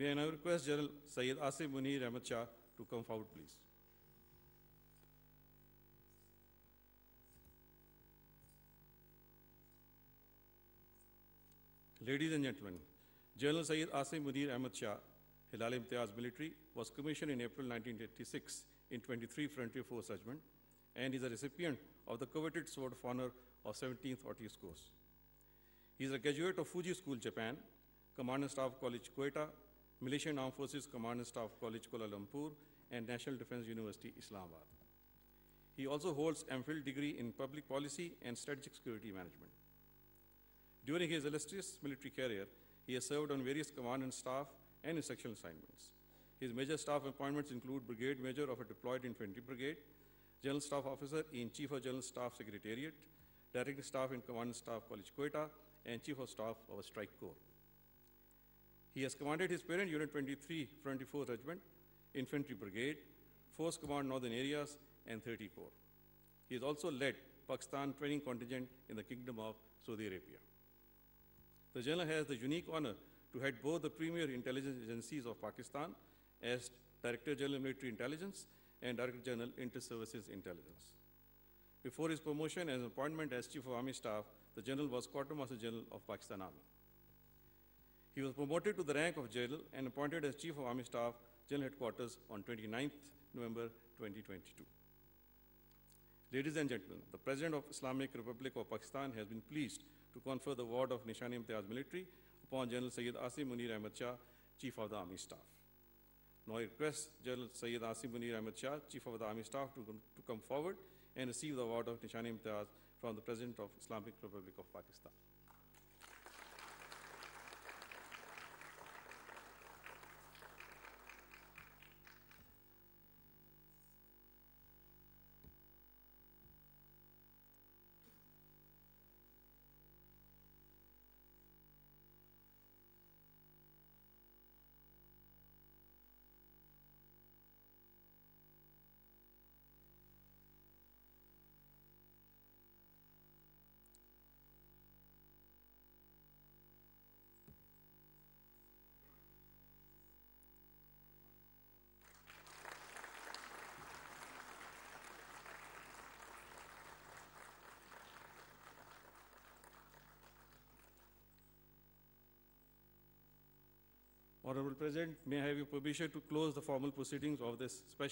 May I now request General Syed Asim Munir Ahmed Shah to come forward, please. Ladies and gentlemen, General Syed Asim Munir Ahmed Shah, Hilal-e-Imtiaz Military, was commissioned in April 1986 in 23 Frontier Force Regiment and is a recipient of the coveted Sword of Honor of 17th Ortiz Course. He is a graduate of Fuji School, Japan, Command and Staff College, Quetta, Malaysian Armed Forces Command and Staff College, Kuala Lumpur, and National Defence University, Islamabad. He also holds MPhil degree in Public Policy and Strategic Security Management. During his illustrious military career, he has served on various command and staff and instructional assignments. His major staff appointments include Brigade Major of a deployed infantry brigade, General Staff Officer in Chief of General Staff Secretariat, Directing Staff in Command and Staff College, Quetta, and Chief of Staff of a Strike Corps. He has commanded his parent Unit 23, 24 Regiment, Infantry Brigade, Force Command Northern Areas, and 30 Corps. He has also led Pakistan training contingent in the Kingdom of Saudi Arabia. The General has the unique honor to head both the premier intelligence agencies of Pakistan as Director General Military Intelligence and Director General Inter-Services Intelligence. Before his promotion and appointment as Chief of Army Staff, the General was Quartermaster General of Pakistan Army. He was promoted to the rank of General and appointed as Chief of Army Staff, General Headquarters on 29th November 2022. Ladies and gentlemen, the President of Islamic Republic of Pakistan has been pleased to confer the award of Nishan-e-Imtiaz Military upon General Syed Asim Munir Ahmed Shah, Chief of the Army Staff. Now I request General Syed Asim Munir Ahmed Shah, Chief of the Army Staff, to come forward and receive the award of Nishan-e-Imtiaz from the President of Islamic Republic of Pakistan. Honorable President, may I have your permission to close the formal proceedings of this special